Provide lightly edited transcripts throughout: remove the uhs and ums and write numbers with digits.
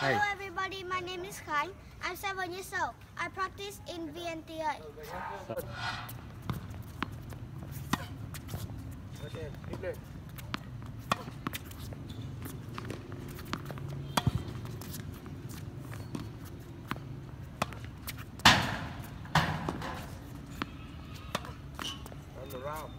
Hello everybody, my name is Khan. I'm 7 years old. I practice in VNTA. Turn around.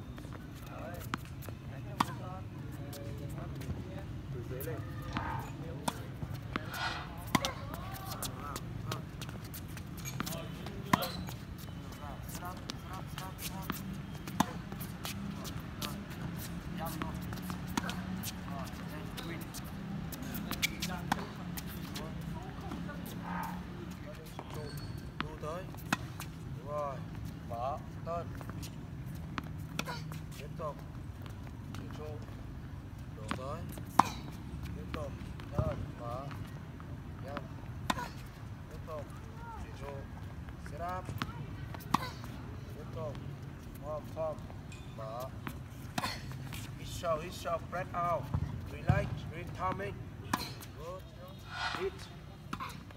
His shot, breath out, relax, retoming, good, hit,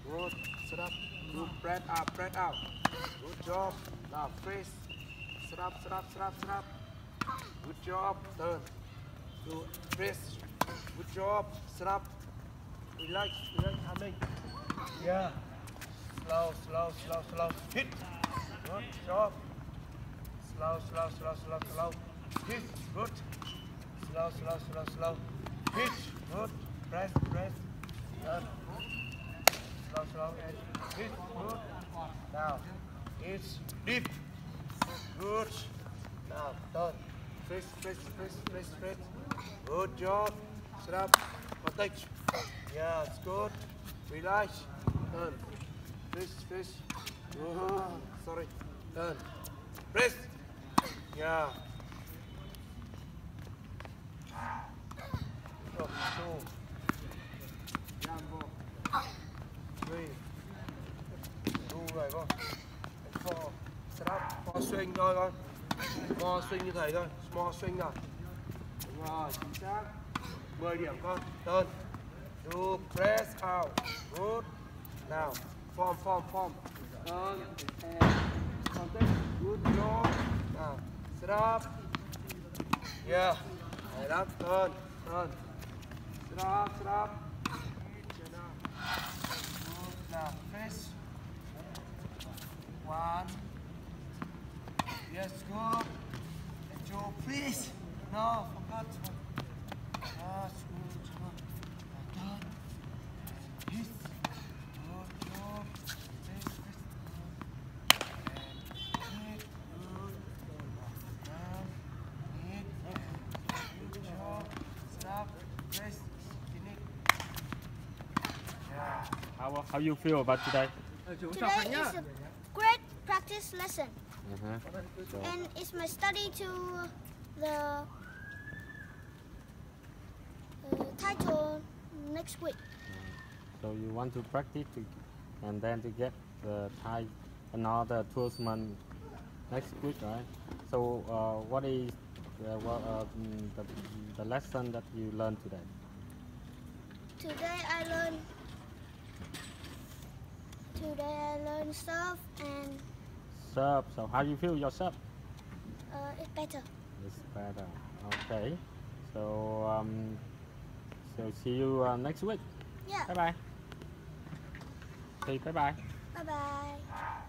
good, sit up, good, breath out, good job, now face, sit up, good job, turn, good, face, good job, sit up, relax, coming, yeah, slow, hit, good job, slow, hit, good, Slow. Pitch. Good. Press. Turn. Slow. And pitch. Good. Now. It's deep. Good. Now. Turn. Press. Good job. Sit up. Protect. Yes. Good. Relax. Turn. Press. Oh, sorry. Turn. Press. Yeah. Swing thôi con, bo swing như thầy thôi, small swing nào, đúng rồi, chính xác, 10 điểm con, turn, do press out, good, nào, form, turn, and contact, good job, nào, sit up, yeah, hay lắm, turn, sit up, good, nào, press, one. Yes, good. And Joe, please. No, forgot. Yes, good. Done. Yes. Good job. Good. Good job. Stop. Rest. Yeah. How you feel about today? Today is a great practice lesson. And it's my study to the title next week. So you want to practice and then to get the Thai another tournament next week, right? So what is the lesson that you learned today? Today I learned stuff and. So how do you feel yourself? It's better. Okay. So see you next week. Yeah. Bye bye. Bye bye.